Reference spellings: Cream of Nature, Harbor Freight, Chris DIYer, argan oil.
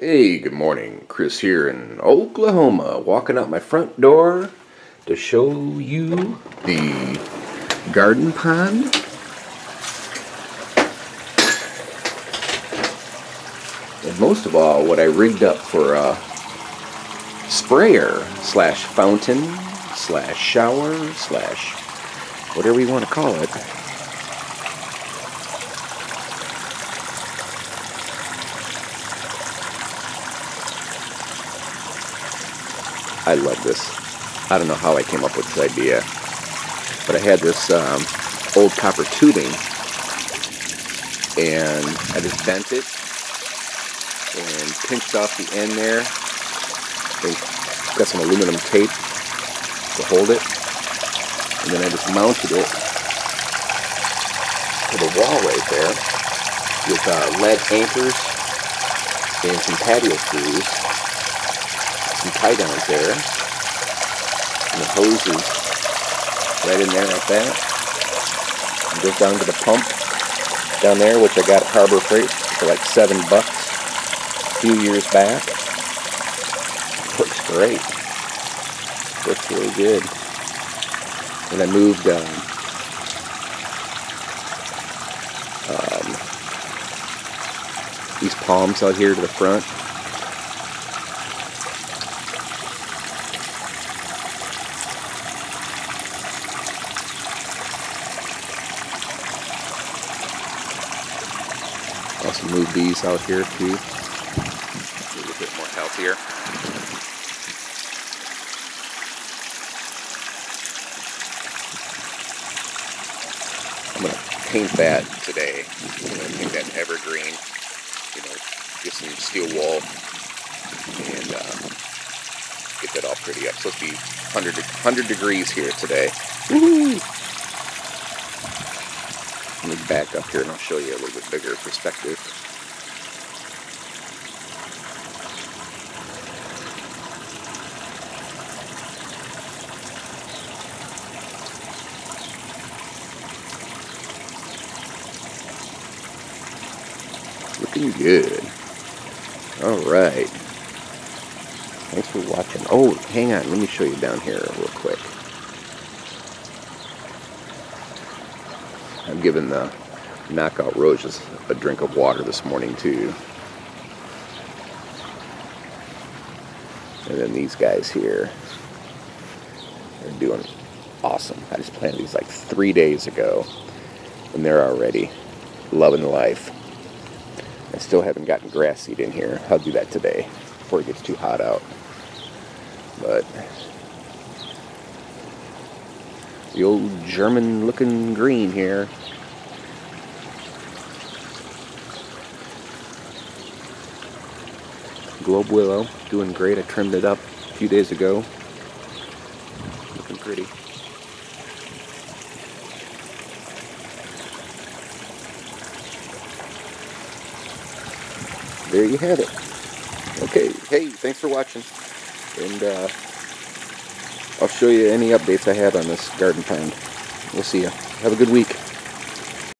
Hey, good morning, Chris here in Oklahoma, walking out my front door to show you the garden pond. And most of all, what I rigged up for a sprayer slash fountain slash shower slash whatever you want to call it. I love this. I don't know how I came up with this idea, but I had this old copper tubing, and I just bent it and pinched off the end there. And got some aluminum tape to hold it, and then I just mounted it to the wall right there with lead anchors and some patio screws. Some tie downs there, and the hose is right in there like that, and goes down to the pump down there, which I got at Harbor Freight for like $7 a few years back. Looks great, looks really good. And I moved these palms out here to the front. Also move these out here too. A little bit more healthier. I'm gonna paint that today. I'm gonna paint that evergreen. You know, get some steel wool and get that all pretty up. So it's supposed to be 100 degrees here today. Woo! Let me back up here and I'll show you a little bit bigger perspective. Looking good. Alright. Thanks for watching. Oh, hang on. Let me show you down here real quick. I've given the knockout roses a drink of water this morning too. And then these guys here, they're doing awesome. I just planted these like 3 days ago and they're already loving life. I still haven't gotten grass seed in here. I'll do that today before it gets too hot out. But the old German looking green here. Globe willow, doing great. I trimmed it up a few days ago. Looking pretty. There you have it. Okay, hey, thanks for watching. And I'll show you any updates I had on this garden pond. We'll see ya. Have a good week.